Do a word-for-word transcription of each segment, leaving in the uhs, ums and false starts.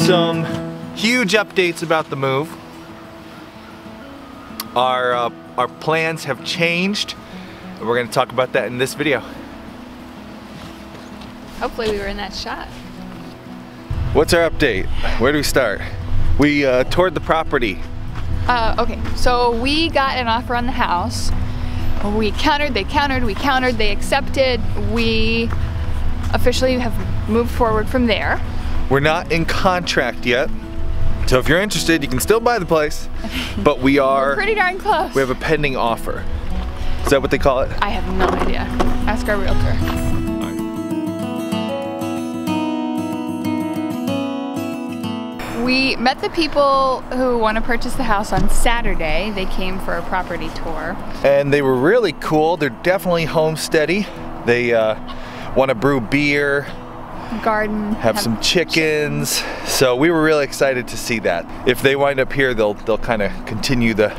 Some huge updates about the move. Our, uh, our plans have changed, and we're gonna talk about that in this video. Hopefully we were in that shot. What's our update? Where do we start? We uh, toured the property. Uh, okay, so we got an offer on the house. We countered, they countered, we countered, they accepted. We officially have moved forward from there. We're not in contract yet. So if you're interested, you can still buy the place, but we are- We're pretty darn close. We have a pending offer. Is that what they call it? I have no idea. Ask our realtor. Right. We met the people who want to purchase the house on Saturday. They came for a property tour. And they were really cool. They're definitely homesteady. They uh, want to brew beer. Garden. Have, have some chickens. chickens. So we were really excited to see that. If they wind up here, they'll they'll kind of continue the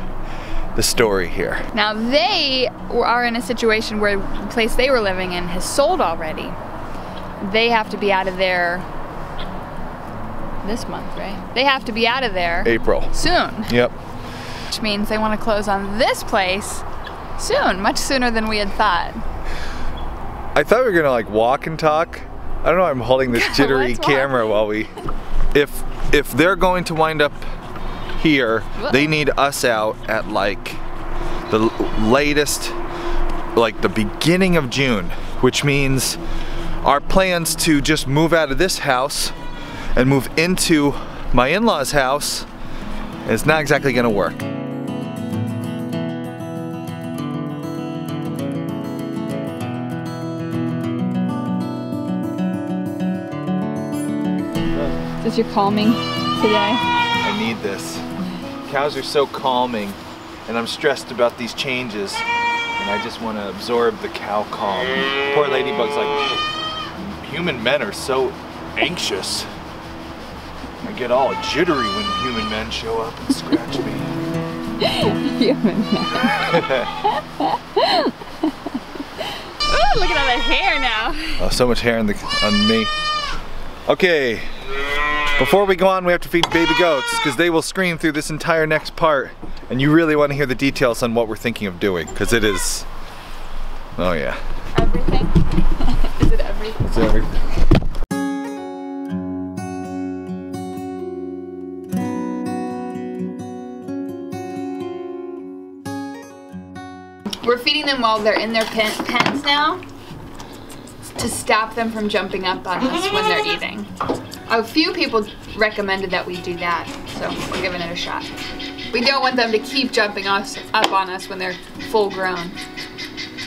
the story here. Now they are in a situation where the place they were living in has sold already. They have to be out of there this month, right? They have to be out of there April. Soon. Yep. Which means they want to close on this place soon, much sooner than we had thought. I thought we were gonna like walk and talk. I don't know, I'm holding this jittery camera while we... If if they're going to wind up here, Whoa. They need us out at like the latest, like the beginning of June, which means our plans to just move out of this house and move into my in-laws' house is not exactly gonna work. Is your calming today? I need this. Cows are so calming, and I'm stressed about these changes, and I just want to absorb the cow calm. Poor ladybug's like, human men are so anxious. I get all jittery when human men show up and scratch me. Human men. Ooh, look at all that hair now. Oh, so much hair on, the, on me. Okay. Before we go on, we have to feed baby goats because they will scream through this entire next part, and you really want to hear the details on what we're thinking of doing because it is, oh yeah. Everything? Is it everything? It's everything. We're feeding them while they're in their pen pens now to stop them from jumping up on us when they're eating. A few people recommended that we do that, so we're giving it a shot. We don't want them to keep jumping us up on us when they're full grown.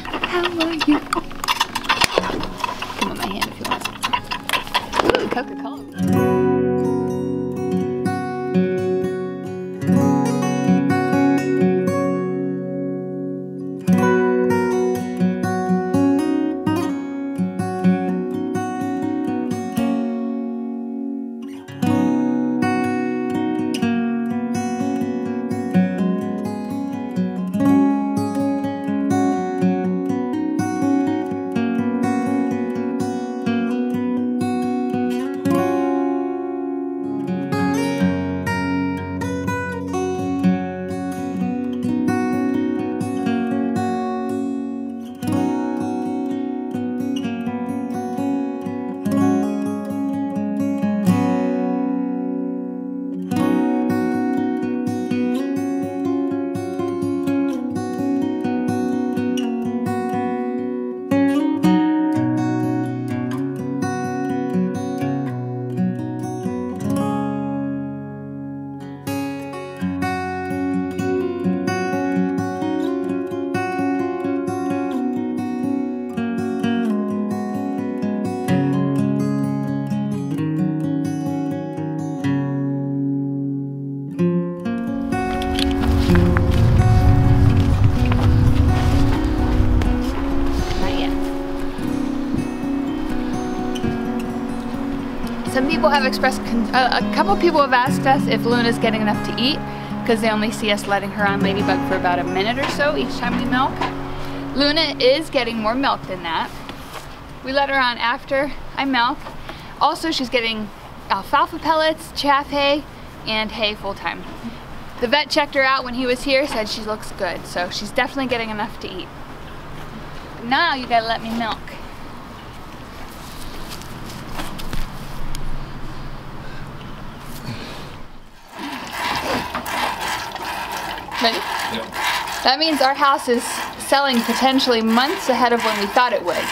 How are you? Come on my hand if you want. Ooh, Some people have expressed, uh, a couple people have asked us if Luna's getting enough to eat because they only see us letting her on Ladybug for about a minute or so each time we milk. Luna is getting more milk than that. We let her on after I milk. Also, she's getting alfalfa pellets, chaff hay, and hay full time. The vet checked her out when he was here, said she looks good, so she's definitely getting enough to eat. Now you gotta let me milk. Ready? Yep. That means our house is selling potentially months ahead of when we thought it would,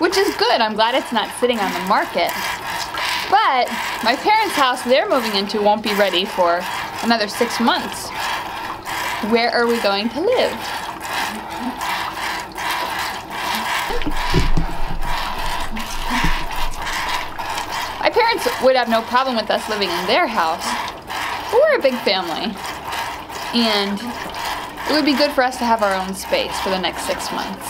which is good. I'm glad it's not sitting on the market. But my parents' house they're moving into won't be ready for another six months. Where are we going to live? My parents would have no problem with us living in their house. But we're a big family, and it would be good for us to have our own space for the next six months.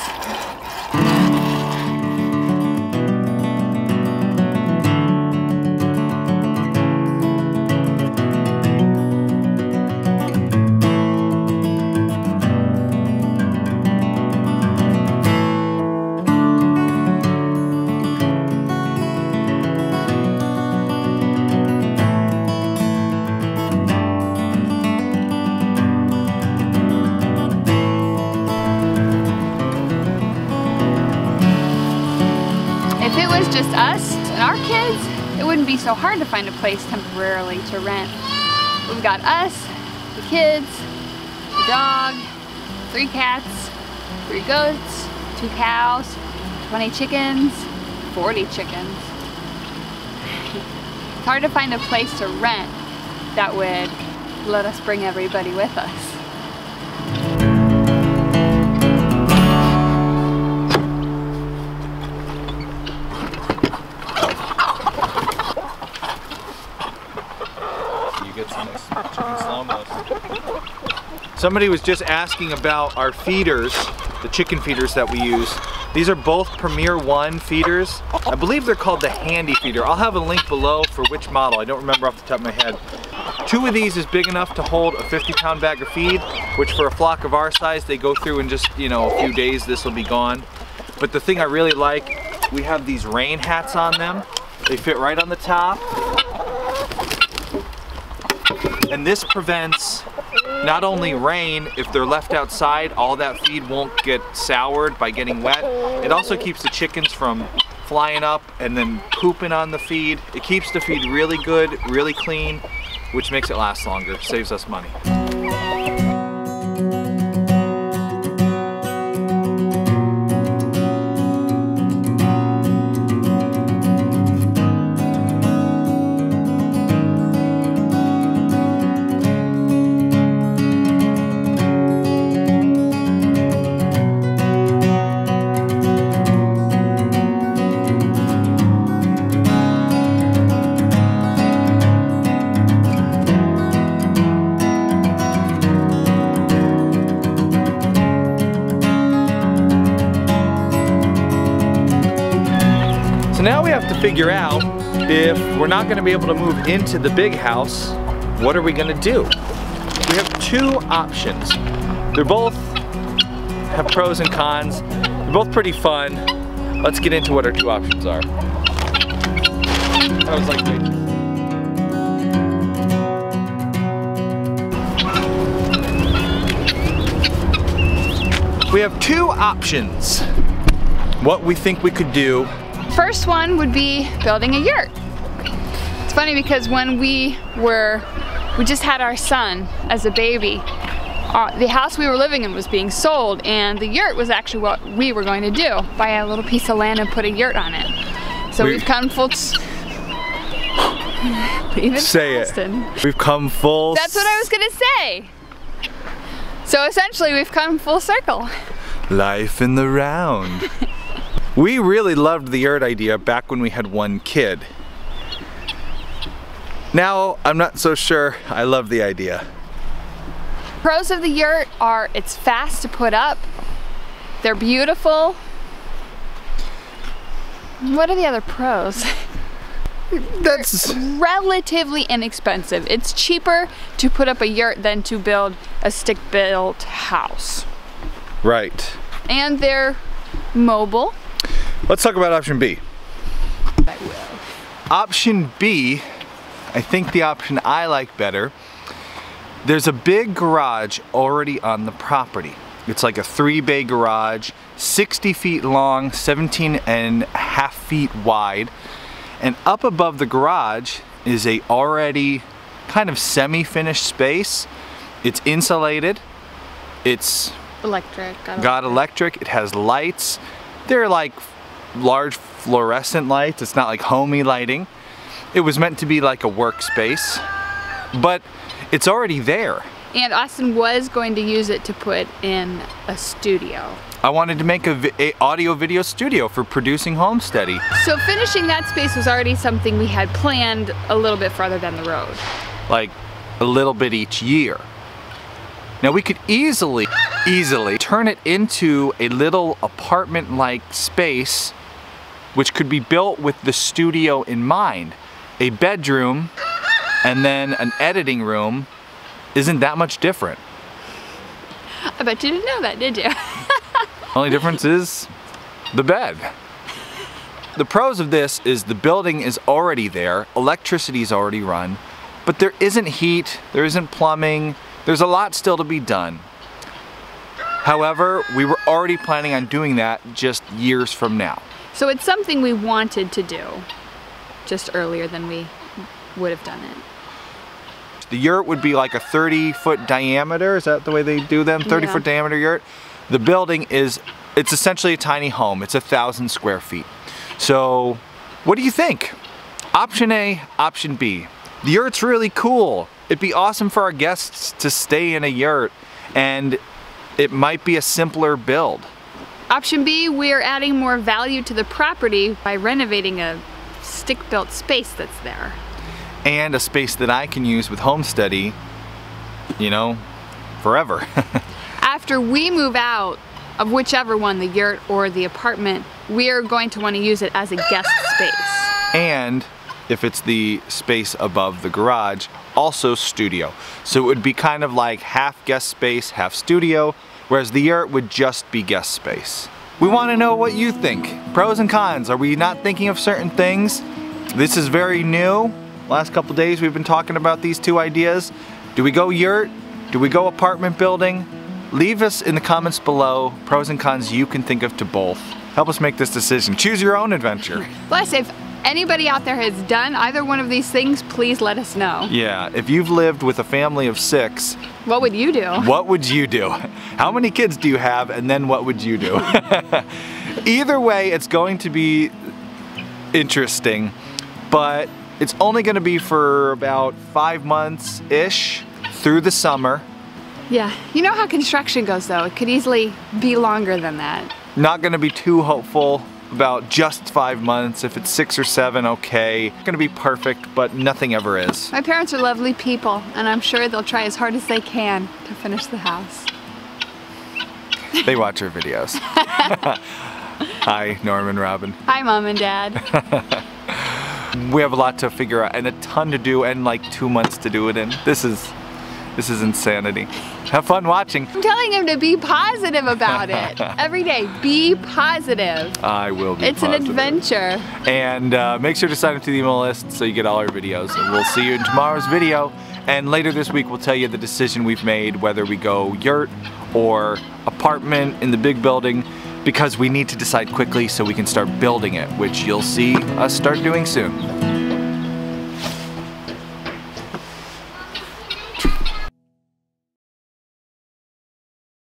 Just us and our kids, it wouldn't be so hard to find a place temporarily to rent. We've got us, the kids, the dog, three cats, three goats, two cows, twenty chickens, forty chickens. It's hard to find a place to rent that would let us bring everybody with us. Somebody was just asking about our feeders, the chicken feeders that we use. These are both Premier One feeders. I believe they're called the Handy Feeder. I'll have a link below for which model. I don't remember off the top of my head. Two of these is big enough to hold a fifty pound bag of feed, which for a flock of our size, they go through in just, you know, a few days, this will be gone. But the thing I really like, we have these rain hats on them. They fit right on the top. And this prevents not only rain, if they're left outside, all that feed won't get soured by getting wet. It also keeps the chickens from flying up and then pooping on the feed. It keeps the feed really good, really clean, which makes it last longer, saves us money. Figure out if we're not going to be able to move into the big house, what are we going to do? We have two options. They're both have pros and cons. They're both pretty fun. Let's get into what our two options are. I was like, wait. We have two options. What we think we could do. First one would be building a yurt. It's funny because when we were, we just had our son as a baby, uh, the house we were living in was being sold, and the yurt was actually what we were going to do, buy a little piece of land and put a yurt on it. So we've, we've come full, say it, we've come full. That's what I was gonna say. So essentially we've come full circle. Life in the round. We really loved the yurt idea back when we had one kid. Now, I'm not so sure I love the idea. Pros of the yurt are it's fast to put up, they're beautiful. What are the other pros? That's relatively inexpensive. It's cheaper to put up a yurt than to build a stick-built house. Right. And they're mobile. Let's talk about option B. I will. Option B I think the option I like better, there's a big garage already on the property. It's like a three bay garage, sixty feet long, seventeen and a half feet wide. And up above the garage is a already kind of semi-finished space. It's insulated. It's electric. Got electric. It has lights. They're like large fluorescent lights. It's not like homey lighting. It was meant to be like a workspace, but it's already there. And Austin was going to use it to put in a studio. I wanted to make a, a audio video studio for producing Homesteady. So finishing that space was already something we had planned a little bit farther down the road. Like a little bit each year. Now we could easily, easily turn it into a little apartment-like space which could be built with the studio in mind. A bedroom and then an editing room isn't that much different. I bet you didn't know that, did you? Only difference is the bed. The pros of this is the building is already there, electricity is already run, but there isn't heat, there isn't plumbing, there's a lot still to be done. However, we were already planning on doing that just years from now. So it's something we wanted to do just earlier than we would have done it. The yurt would be like a thirty foot diameter. Is that the way they do them? thirty foot diameter yurt. The building is, it's essentially a tiny home. It's a thousand square feet. So what do you think? Option A, option B. The yurt's really cool. It'd be awesome for our guests to stay in a yurt, and it might be a simpler build. Option B, we are adding more value to the property by renovating a stick-built space that's there. And a space that I can use with Homesteady, you know, forever. After we move out of whichever one, the yurt or the apartment, we are going to want to use it as a guest space. And if it's the space above the garage, also studio. So it would be kind of like half guest space, half studio, whereas the yurt would just be guest space. We want to know what you think. Pros and cons. Are we not thinking of certain things? This is very new. Last couple days we've been talking about these two ideas. Do we go yurt? Do we go apartment building? Leave us in the comments below pros and cons you can think of to both. Help us make this decision. Choose your own adventure. Plus, if anybody out there has done either one of these things, please let us know. Yeah, if you've lived with a family of six, what would you do? What would you do? How many kids do you have, and then what would you do? Either way, it's going to be interesting, but it's only going to be for about five months-ish through the summer. Yeah. You know how construction goes, though. It could easily be longer than that. Not going to be too hopeful about just five months. If it's six or seven, okay. It's going to be perfect, but nothing ever is. My parents are lovely people, and I'm sure they'll try as hard as they can to finish the house. They watch our videos. Hi, Norman Robin. Hi, Mom and Dad. We have a lot to figure out and a ton to do, and like two months to do it in. This is, this is insanity. Have fun watching. I'm telling him to be positive about it. Every day, be positive. I will be It's positive. An adventure. And uh, make sure to sign up to the email list so you get all our videos. And we'll see you in tomorrow's video. And later this week, we'll tell you the decision we've made, whether we go yurt or apartment in the big building, because we need to decide quickly so we can start building it, which you'll see us start doing soon.